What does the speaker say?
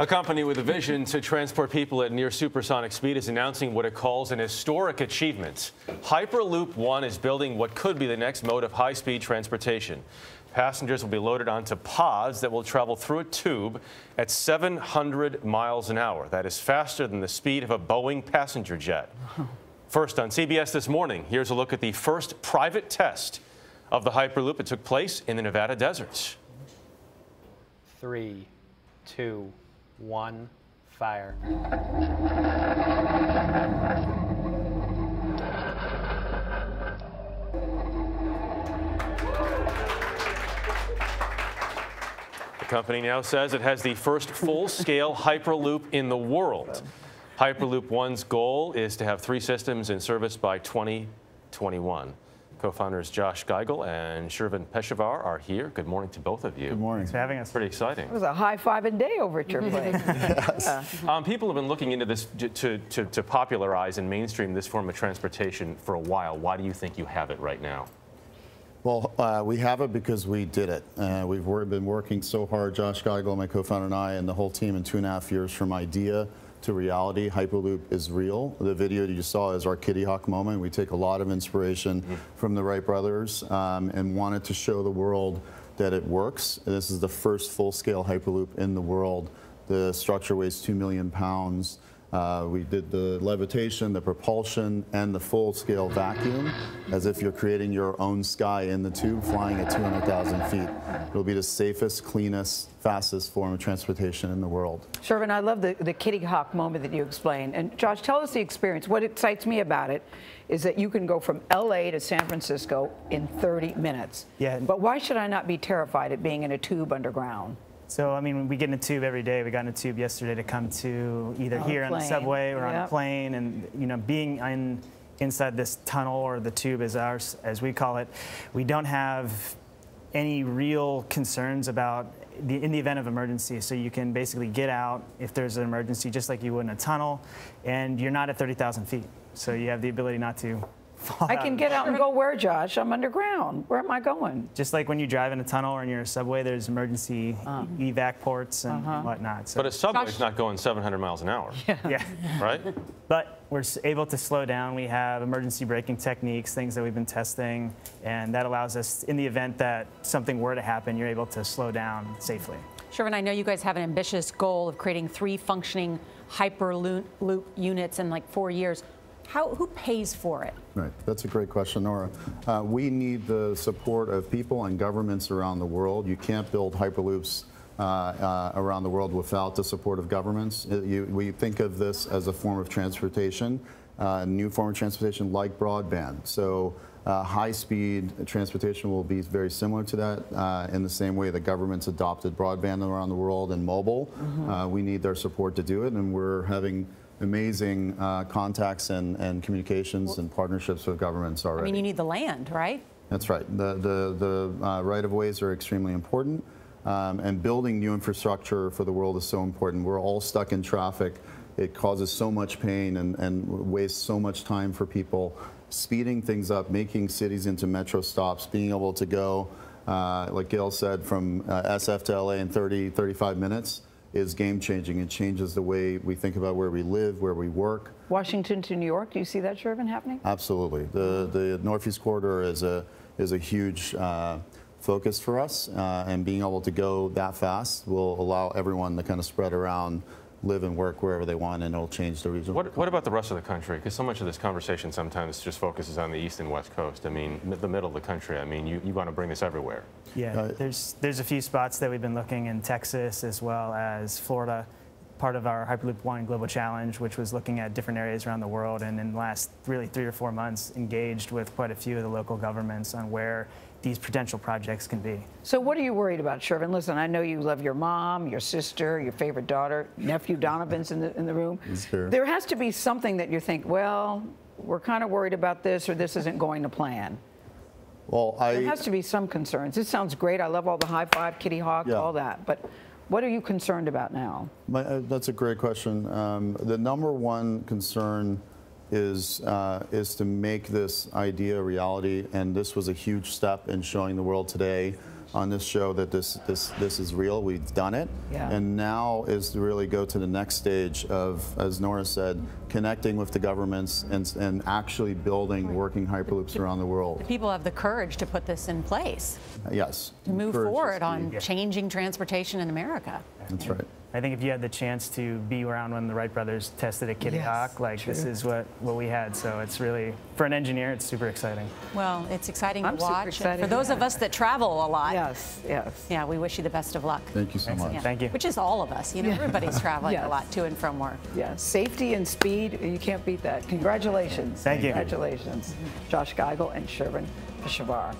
A company with a vision to transport people at near supersonic speed is announcing what it calls an historic achievement. Hyperloop One is building what could be the next mode of high-speed transportation. Passengers will be loaded onto pods that will travel through a tube at 700 miles an hour. That is faster than the speed of a Boeing passenger jet. First on CBS This Morning, here's a look at the first private test of the Hyperloop. It took place in the Nevada deserts. 3, 2, 1, fire. The company now says it has the first full-scale Hyperloop in the world. Hyperloop One's goal is to have 3 systems in service by 2021. Co-founders Josh Giegel and Shervin Pishevar are here. Good morning to both of you. Good morning. Thanks for having us. Pretty exciting. It was a high-fiving day over at your place. People have been looking into this to popularize and mainstream this form of transportation for a while. Why do you think you have it right now? Well, we have it because we did it. We've been working so hard, Josh Giegel, my co-founder, and I, and the whole team, in 2.5 years from idea to reality. Hyperloop is real. The video that you saw is our Kitty Hawk moment. We take a lot of inspiration from the Wright brothers and wanted to show the world that it works. And this is the first full-scale Hyperloop in the world. The structure weighs 2 million pounds. We did the levitation, the propulsion, and the full-scale vacuum, as if you're creating your own sky in the tube, flying at 200,000 feet. It'll be the safest, cleanest, fastest form of transportation in the world. Shervin, I love the Kitty Hawk moment that you explained. And Josh, tell us the experience. What excites me about it is that you can go from L.A. to San Francisco in 30 minutes. Yeah. But why should I not be terrified at being in a tube underground? So, I mean, we get in a tube every day. We got in a tube yesterday to come to either here on the subway or on a plane. And, you know, being inside this tunnel, or the tube is ours, as we call it, we don't have any real concerns about in the event of emergency. So you can basically get out if there's an emergency, just like you would in a tunnel. And you're not at 30,000 feet. So you have the ability not to. I can get out and go where, Josh? I'm underground. Where am I going? Just like when you drive in a tunnel or in your subway, there's emergency evac ports and whatnot. So. But a subway's not going 700 miles an hour. Yeah. Right? But we're able to slow down. We have emergency braking techniques, things that we've been testing, and that allows us, in the event that something were to happen, you're able to slow down safely. Shervin, I know you guys have an ambitious goal of creating 3 functioning Hyperloop units in like 4 years. Who pays for it? Right, that's a great question, Nora. We need the support of people and governments around the world. You can't build Hyperloops around the world without the support of governments. We think of this as a form of transportation, a new form of transportation like broadband. So high-speed transportation will be very similar to that in the same way the government's adopted broadband around the world and mobile. We need their support to do it, and we're having amazing contacts and communications and partnerships with governments already. I mean, you need the land, right? That's right. The right-of-ways are extremely important, and building new infrastructure for the world is so important. We're all stuck in traffic. It causes so much pain and wastes so much time for people. Speeding things up, making cities into metro stops, being able to go, like Gail said, from SF to LA in 30, 35 minutes. Is game-changing. It changes the way we think about where we live, where we work. Washington to New York, do you see that, Shervin, happening? Absolutely. The Northeast Corridor is a huge focus for us, and being able to go that fast will allow everyone to kind of spread around, live and work wherever they want, and it'll change the region. What about the rest of the country? Because so much of this conversation sometimes just focuses on the East and West Coast. I mean, the middle of the country. I mean, you want to bring this everywhere. Yeah, there's a few spots that we've been looking in Texas as well as Florida, part of our Hyperloop One Global Challenge, which was looking at different areas around the world, and in the last really 3 or 4 months engaged with quite a few of the local governments on where these potential projects can be. So what are you worried about, Shervin? Listen, I know you love your mom, your sister, your favorite daughter, nephew Donovan's in the room. Sure. There has to be something that you think, well, we're kind of worried about this, or this isn't going to plan. Well, there has to be some concerns. This sounds great. I love all the high five, Kitty Hawk, all that. But what are you concerned about now? That's a great question. The #1 concern is to make this idea a reality, and this was a huge step in showing the world today on this show that this is real. We've done it. Yeah. And now is to really go to the next stage of, as Nora said, connecting with the governments and actually building working Hyperloops around the world. The people have the courage to put this in place. Yes. To move forward on changing transportation in America. That's right. I think if you had the chance to be around when the Wright brothers tested at Kitty Hawk, like this is what we had. So it's really, for an engineer, it's super exciting. Well, it's exciting to watch. Excited, for those of us that travel a lot. Yes, yes. Yeah, we wish you the best of luck. Thank you so much. Yeah. Thank you. Which is all of us. You know, everybody's traveling a lot to and from work. Yes. Safety and speed, you can't beat that. Congratulations. Thank you. Congratulations. Josh Giegel and Shervin Pishevar.